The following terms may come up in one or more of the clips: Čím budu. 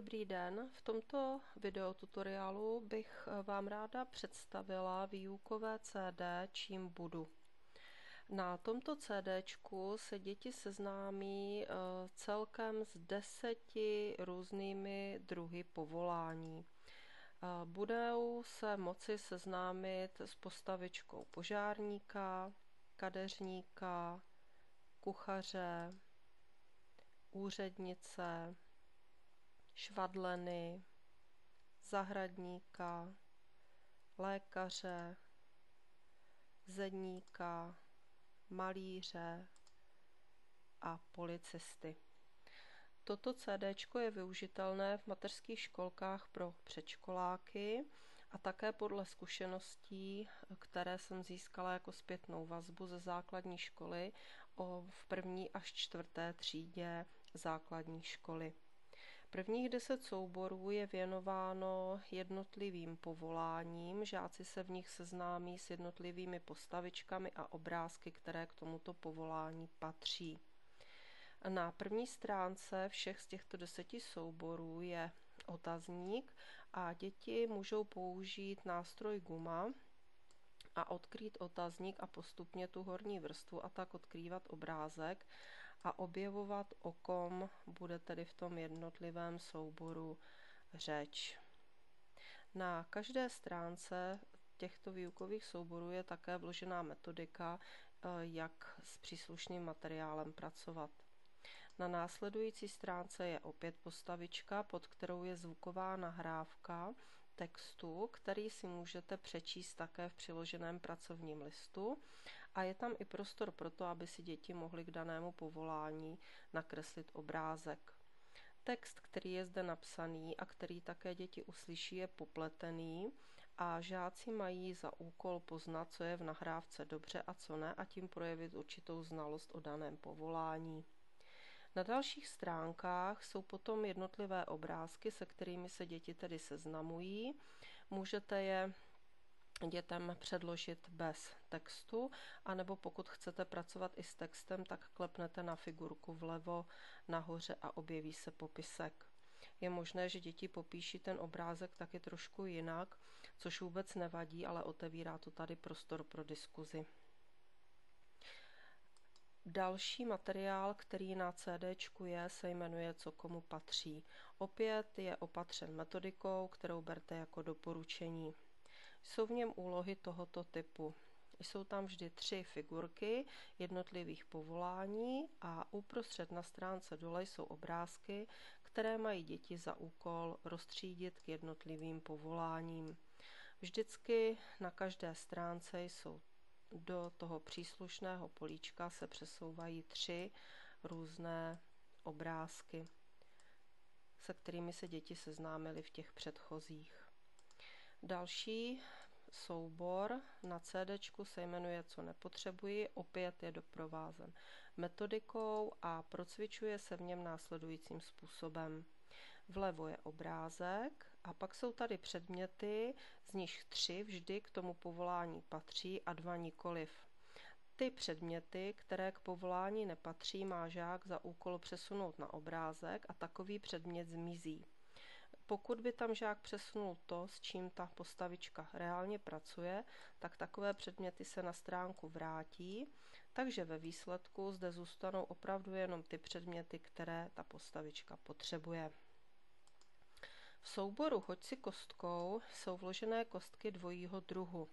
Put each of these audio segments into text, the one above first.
Dobrý den, v tomto videotutoriálu bych vám ráda představila výukové CD Čím budu. Na tomto CDčku se děti seznámí celkem s 10 různými druhy povolání. Budou se moci seznámit s postavičkou požárníka, kadeřníka, kuchaře, úřednice, švadleny, zahradníka, lékaře, zedníka, malíře a policisty. Toto CDčko je využitelné v mateřských školkách pro předškoláky a také podle zkušeností, které jsem získala jako zpětnou vazbu ze základní školy v 1. až 4. třídě základní školy. Prvních 10 souborů je věnováno jednotlivým povoláním, žáci se v nich seznámí s jednotlivými postavičkami a obrázky, které k tomuto povolání patří. Na první stránce všech z těchto 10 souborů je otazník a děti můžou použít nástroj guma a odkrýt otazník a postupně tu horní vrstvu a tak odkrývat obrázek a objevovat, o kom bude tedy v tom jednotlivém souboru řeč. Na každé stránce těchto výukových souborů je také vložená metodika, jak s příslušným materiálem pracovat. Na následující stránce je opět postavička, pod kterou je zvuková nahrávka textu, který si můžete přečíst také v přiloženém pracovním listu, a je tam i prostor pro to, aby si děti mohly k danému povolání nakreslit obrázek. Text, který je zde napsaný a který také děti uslyší, je popletený a žáci mají za úkol poznat, co je v nahrávce dobře a co ne, a tím projevit určitou znalost o daném povolání. Na dalších stránkách jsou potom jednotlivé obrázky, se kterými se děti tedy seznamují. Můžete je dětem předložit bez textu, anebo pokud chcete pracovat i s textem, tak klepnete na figurku vlevo nahoře a objeví se popisek. Je možné, že děti popíší ten obrázek taky trošku jinak, což vůbec nevadí, ale otevírá to tady prostor pro diskuzi. Další materiál, který na CDčku je, se jmenuje Co komu patří. Opět je opatřen metodikou, kterou berte jako doporučení. Jsou v něm úlohy tohoto typu. Jsou tam vždy 3 figurky jednotlivých povolání a uprostřed na stránce dole jsou obrázky, které mají děti za úkol rozstřídit k jednotlivým povoláním. Vždycky na každé stránce jsou do toho příslušného políčka se přesouvají 3 různé obrázky, se kterými se děti seznámily v těch předchozích. Další soubor na CDčku se jmenuje Co nepotřebuji, opět je doprovázen metodikou a procvičuje se v něm následujícím způsobem. Vlevo je obrázek a pak jsou tady předměty, z nich 3 vždy k tomu povolání patří a 2 nikoliv. Ty předměty, které k povolání nepatří, má žák za úkol přesunout na obrázek a takový předmět zmizí. Pokud by tam žák přesunul to, s čím ta postavička reálně pracuje, tak takové předměty se na stránku vrátí, takže ve výsledku zde zůstanou opravdu jenom ty předměty, které ta postavička potřebuje. V souboru Hoď si kostkou jsou vložené kostky dvojího druhu.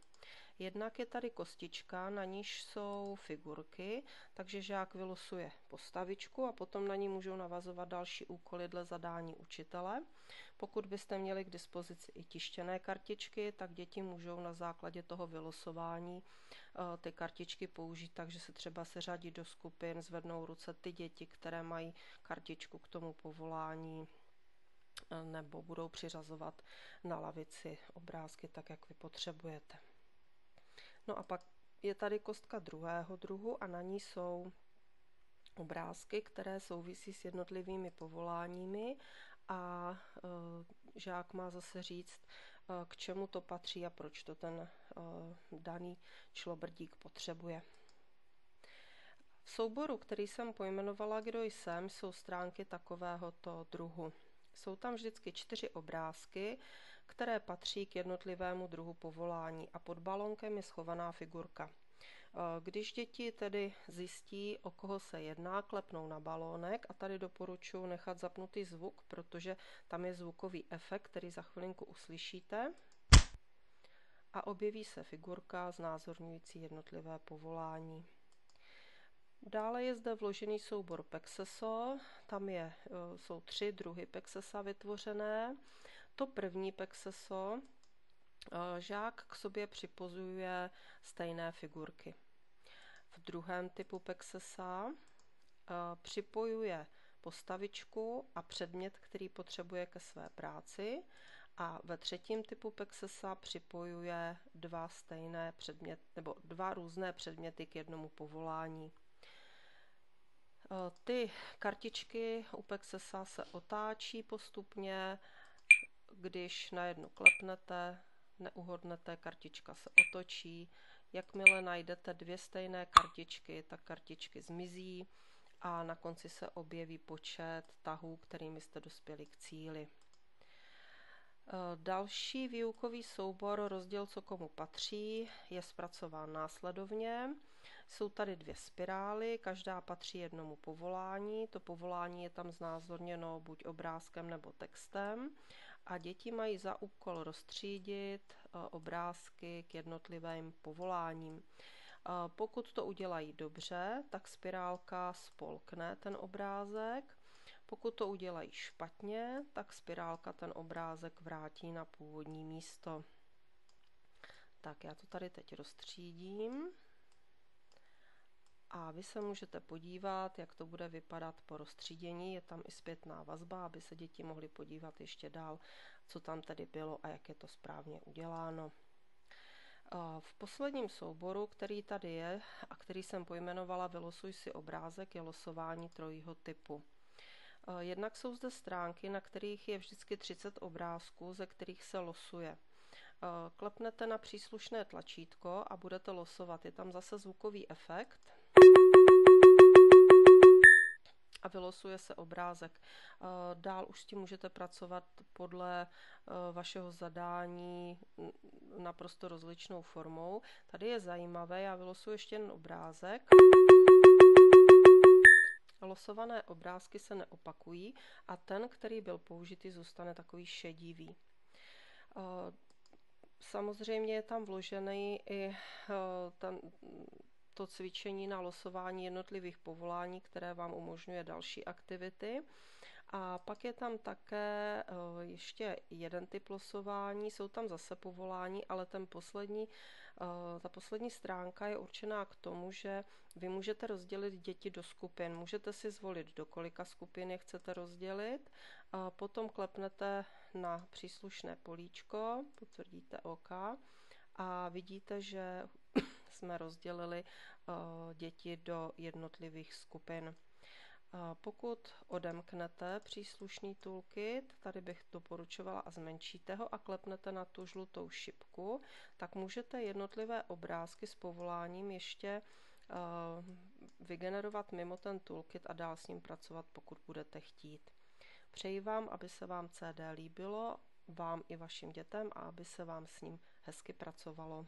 Jednak je tady kostička, na níž jsou figurky, takže žák vylosuje postavičku a potom na ní můžou navazovat další úkoly dle zadání učitele. Pokud byste měli k dispozici i tištěné kartičky, tak děti můžou na základě toho vylosování ty kartičky použít, takže se třeba seřadí do skupin, zvednou ruce ty děti, které mají kartičku k tomu povolání, nebo budou přiřazovat na lavici obrázky tak, jak vy potřebujete. No a pak je tady kostka druhého druhu a na ní jsou obrázky, které souvisí s jednotlivými povoláními a žák má zase říct, k čemu to patří a proč to ten daný člobrdík potřebuje. V souboru, který jsem pojmenovala Kdo jsem, jsou stránky takovéhoto druhu. Jsou tam vždycky 4 obrázky, které patří k jednotlivému druhu povolání a pod balonkem je schovaná figurka. Když děti tedy zjistí, o koho se jedná, klepnou na balónek a tady doporučuji nechat zapnutý zvuk, protože tam je zvukový efekt, který za chvilinku uslyšíte. A objeví se figurka znázorňující jednotlivé povolání. Dále je zde vložený soubor pexeso, tam jsou 3 druhy pexesa vytvořené. To první pexeso žák k sobě připozuje stejné figurky. V druhém typu pexesa připojuje postavičku a předmět, který potřebuje ke své práci. A ve třetím typu pexesa připojuje 2 stejné předměty, nebo 2 různé předměty k jednomu povolání. Ty kartičky u pexesa se otáčí postupně, když na jednu klepnete, neuhodnete, kartička se otočí. Jakmile najdete 2 stejné kartičky, tak kartičky zmizí a na konci se objeví počet tahů, kterými jste dospěli k cíli. Další výukový soubor, rozdíl, co komu patří, je zpracován následovně. Jsou tady 2 spirály, každá patří jednomu povolání. To povolání je tam znázorněno buď obrázkem nebo textem. A děti mají za úkol rozstřídit obrázky k jednotlivým povoláním. Pokud to udělají dobře, tak spirálka spolkne ten obrázek. Pokud to udělají špatně, tak spirálka ten obrázek vrátí na původní místo. Tak já to tady teď rozstřídím. A vy se můžete podívat, jak to bude vypadat po rozstřídění. Je tam i zpětná vazba, aby se děti mohly podívat ještě dál, co tam tedy bylo a jak je to správně uděláno. V posledním souboru, který tady je a který jsem pojmenovala Vylosuj si obrázek, je losování trojího typu. Jednak jsou zde stránky, na kterých je vždycky 30 obrázků, ze kterých se losuje. Klepnete na příslušné tlačítko a budete losovat. Je tam zase zvukový efekt a vylosuje se obrázek. Dál už s tím můžete pracovat podle vašeho zadání naprosto rozličnou formou. Tady je zajímavé, já vylosuji ještě jeden obrázek. Losované obrázky se neopakují a ten, který byl použitý, zůstane takový šedivý. Samozřejmě je tam vložený i to cvičení na losování jednotlivých povolání, které vám umožňuje další aktivity. A pak je tam také ještě jeden typ losování, jsou tam zase povolání, ale ta poslední stránka je určená k tomu, že vy můžete rozdělit děti do skupin. Můžete si zvolit, do kolika skupin je chcete rozdělit. A potom klepnete na příslušné políčko, potvrdíte OK a vidíte, že jsme rozdělili děti do jednotlivých skupin. Pokud odemknete příslušný toolkit, tady bych doporučovala a zmenšíte ho a klepnete na tu žlutou šipku, tak můžete jednotlivé obrázky s povoláním ještě vygenerovat mimo ten toolkit a dál s ním pracovat, pokud budete chtít. Přeji vám, aby se vám CD líbilo, vám i vašim dětem a aby se vám s ním hezky pracovalo.